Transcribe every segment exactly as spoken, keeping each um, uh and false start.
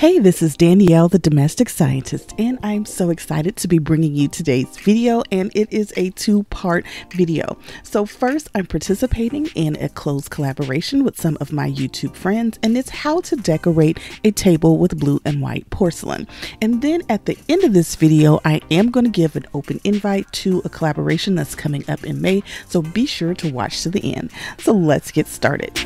Hey, this is Danielle the domestic scientist, and I'm so excited to be bringing you today's video, and it is a two-part video. So first, I'm participating in a close collaboration with some of my YouTube friends, and it's how to decorate a table with blue and white porcelain. And then at the end of this video, I am going to give an open invite to a collaboration that's coming up in May, so be sure to watch to the end. So let's get started.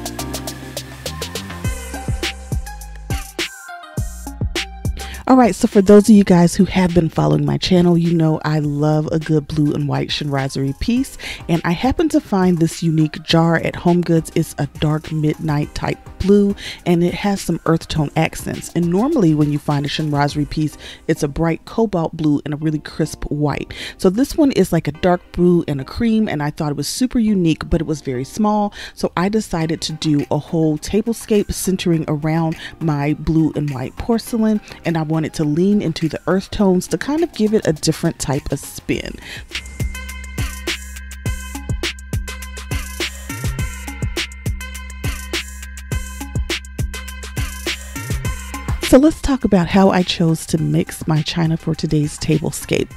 All right, so for those of you guys who have been following my channel, you know I love a good blue and white chinoiserie piece, and I happened to find this unique jar at Home Goods. It's a dark midnight type blue, and it has some earth tone accents. And normally when you find a chinoiserie piece, it's a bright cobalt blue and a really crisp white. So this one is like a dark blue and a cream, and I thought it was super unique, but it was very small. So I decided to do a whole tablescape centering around my blue and white porcelain, and I wanted to lean into the earth tones to kind of give it a different type of spin. So let's talk about how I chose to mix my china for today's tablescape.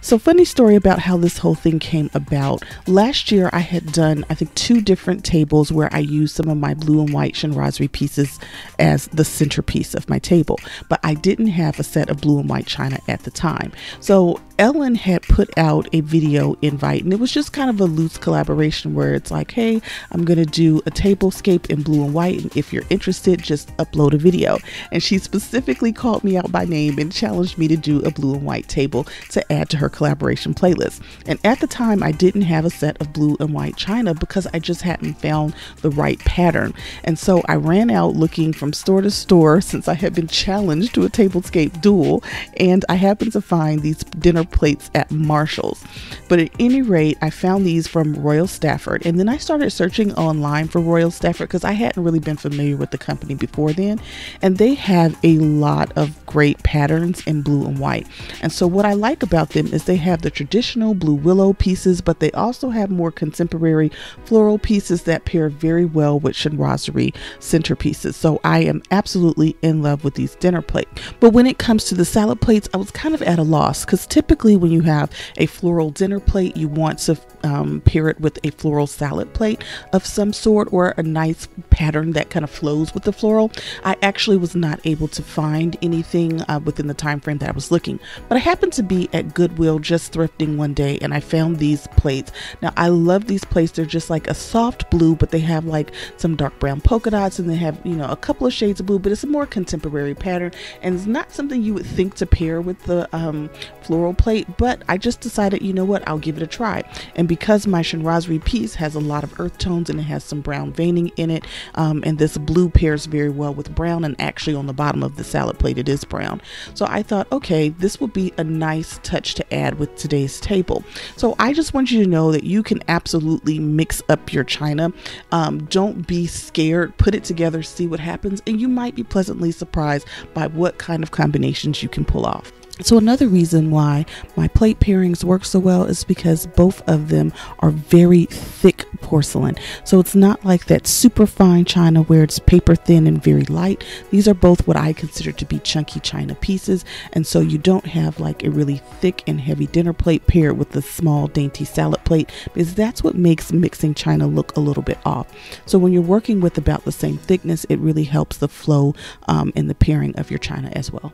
So funny story about how this whole thing came about. Last year I had done, I think, two different tables where I used some of my blue and white chinoiserie pieces as the centerpiece of my table, but I didn't have a set of blue and white china at the time. So Ellen had put out a video invite, and it was just kind of a loose collaboration where it's like, hey, I'm going to do a tablescape in blue and white, and if you're interested, just upload a video. And she specifically specifically called me out by name and challenged me to do a blue and white table to add to her collaboration playlist. And at the time, I didn't have a set of blue and white china because I just hadn't found the right pattern. And so I ran out looking from store to store since I had been challenged to a tablescape duel, and I happened to find these dinner plates at Marshall's. But at any rate, I found these from Royal Stafford, and then I started searching online for Royal Stafford because I hadn't really been familiar with the company before then, and they have a lot of great patterns in blue and white. And so what I like about them is they have the traditional Blue Willow pieces, but they also have more contemporary floral pieces that pair very well with chinoiserie centerpieces. So I am absolutely in love with these dinner plates. But when it comes to the salad plates, I was kind of at a loss because typically when you have a floral dinner plate, you want to um, pair it with a floral salad plate of some sort, or a nice pattern that kind of flows with the floral. I actually was not able to find anything uh, within the time frame that I was looking, but I happened to be at Goodwill just thrifting one day, and I found these plates. Now I love these plates. They're just like a soft blue, but they have like some dark brown polka dots, and they have, you know, a couple of shades of blue, but it's a more contemporary pattern, and it's not something you would think to pair with the um, floral plate, but I just decided, you know what, I'll give it a try. And because my chinoiserie piece has a lot of earth tones and it has some brown veining in it, um, and this blue pairs very well with brown, and actually on the bottom of the salad plate it is brown. So I thought, okay, this would be a nice touch to add with today's table. So I just want you to know that you can absolutely mix up your china. Um, don't be scared. Put it together, see what happens, and you might be pleasantly surprised by what kind of combinations you can pull off. So another reason why my plate pairings work so well is because both of them are very thick porcelain. So it's not like that super fine china where it's paper thin and very light. These are both what I consider to be chunky china pieces. And so you don't have like a really thick and heavy dinner plate paired with the small dainty salad plate, because that's what makes mixing china look a little bit off. So when you're working with about the same thickness, it really helps the flow um, and the pairing of your china as well.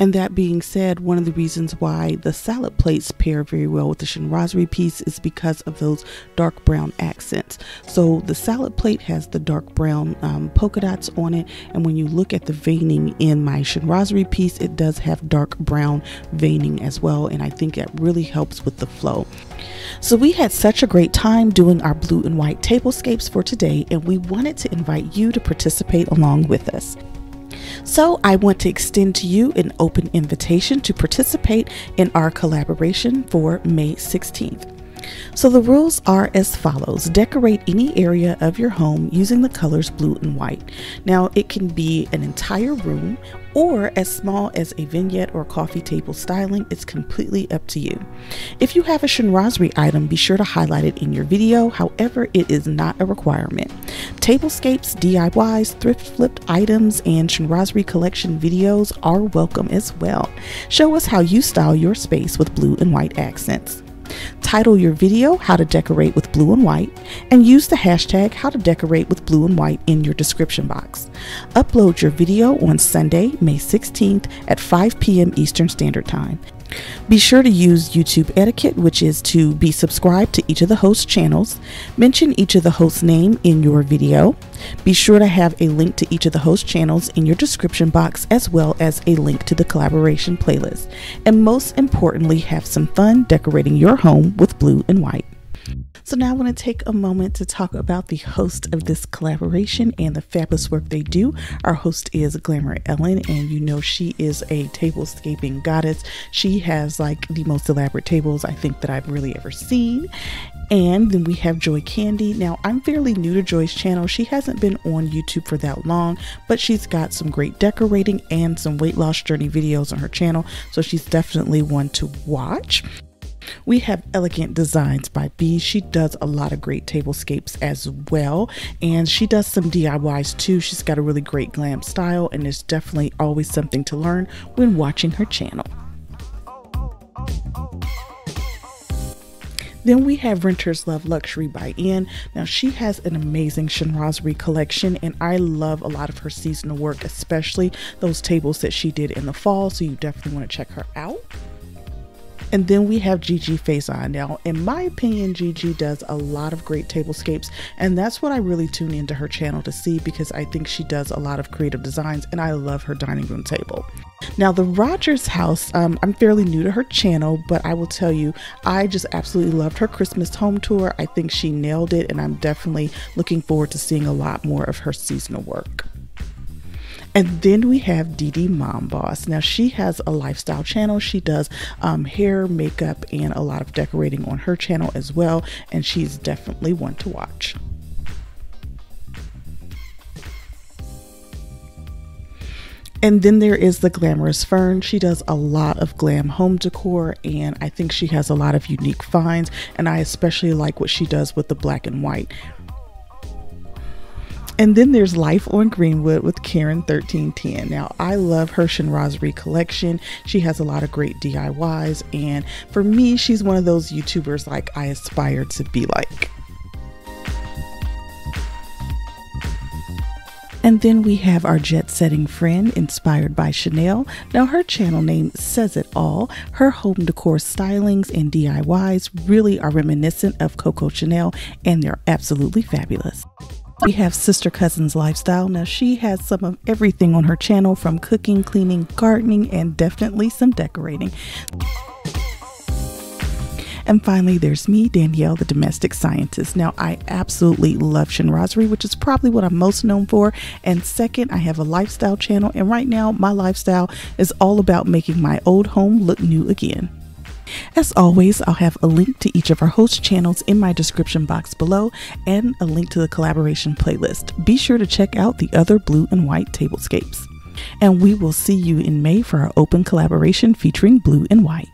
And that being said, one of the reasons why the salad plates pair very well with the chinoiserie piece is because of those dark brown accents. So the salad plate has the dark brown um, polka dots on it, and when you look at the veining in my chinoiserie piece, it does have dark brown veining as well, and I think that really helps with the flow. So we had such a great time doing our blue and white tablescapes for today, and we wanted to invite you to participate along with us. So I want to extend to you an open invitation to participate in our collaboration for May sixteenth. So the rules are as follows. Decorate any area of your home using the colors blue and white. Now it can be an entire room or as small as a vignette or coffee table styling. It's completely up to you. If you have a chinoiserie item, be sure to highlight it in your video. However, it is not a requirement. Tablescapes, D I Ys, thrift flipped items, and chinoiserie collection videos are welcome as well. Show us how you style your space with blue and white accents. Title your video "How to Decorate with Blue and White" and use the hashtag "How to Decorate with Blue and White" in your description box. Upload your video on Sunday, May sixteenth at five P M Eastern Standard Time. Be sure to use YouTube etiquette, which is to be subscribed to each of the host channels, mention each of the host name in your video. Be sure to have a link to each of the host channels in your description box, as well as a link to the collaboration playlist. And most importantly, have some fun decorating your home with blue and white. So now I want to take a moment to talk about the host of this collaboration and the fabulous work they do. Our host is Glamour Ellen, and you know she is a tablescaping goddess. She has like the most elaborate tables I think that I've really ever seen. And then we have Joy Candy. Now I'm fairly new to Joy's channel. She hasn't been on YouTube for that long, but she's got some great decorating and some weight loss journey videos on her channel. So she's definitely one to watch. We have Elegant Designs by B. She does a lot of great tablescapes as well, and she does some D I Ys too. She's got a really great glam style, and there's definitely always something to learn when watching her channel. Then we have Renters Love Luxury by Anne. Now she has an amazing chinoiserie collection, and I love a lot of her seasonal work, especially those tables that she did in the fall, so you definitely want to check her out. And then we have Gigi Faison. Now, in my opinion, Gigi does a lot of great tablescapes, and that's what I really tune into her channel to see, because I think she does a lot of creative designs, and I love her dining room table. Now, the Rogers house, um, I'm fairly new to her channel, but I will tell you, I just absolutely loved her Christmas home tour. I think she nailed it, and I'm definitely looking forward to seeing a lot more of her seasonal work. And then we have Dee Dee Mom Boss. Now she has a lifestyle channel. She does um, hair, makeup, and a lot of decorating on her channel as well. And she's definitely one to watch. And then there is the Glamorous Fern. She does a lot of glam home decor, and I think she has a lot of unique finds. And I especially like what she does with the black and white. And then there's Life on Greenwood with Karen thirteen ten. Now, I love her chinoiserie collection. She has a lot of great D I Ys. And for me, she's one of those YouTubers like I aspire to be like. And then we have our jet-setting friend, Inspired by Chanel. Now her channel name says it all. Her home decor stylings and D I Ys really are reminiscent of Coco Chanel, and they're absolutely fabulous. We have Sister Cousins Lifestyle. Now she has some of everything on her channel, from cooking, cleaning, gardening, and definitely some decorating. And finally, there's me, Danielle the Domestic Scientist. Now I absolutely love chinoiserie, which is probably what I'm most known for. And second, I have a lifestyle channel, and right now my lifestyle is all about making my old home look new again. As always, I'll have a link to each of our host channels in my description box below, and a link to the collaboration playlist. Be sure to check out the other blue and white tablescapes. And we will see you in May for our open collaboration featuring blue and white.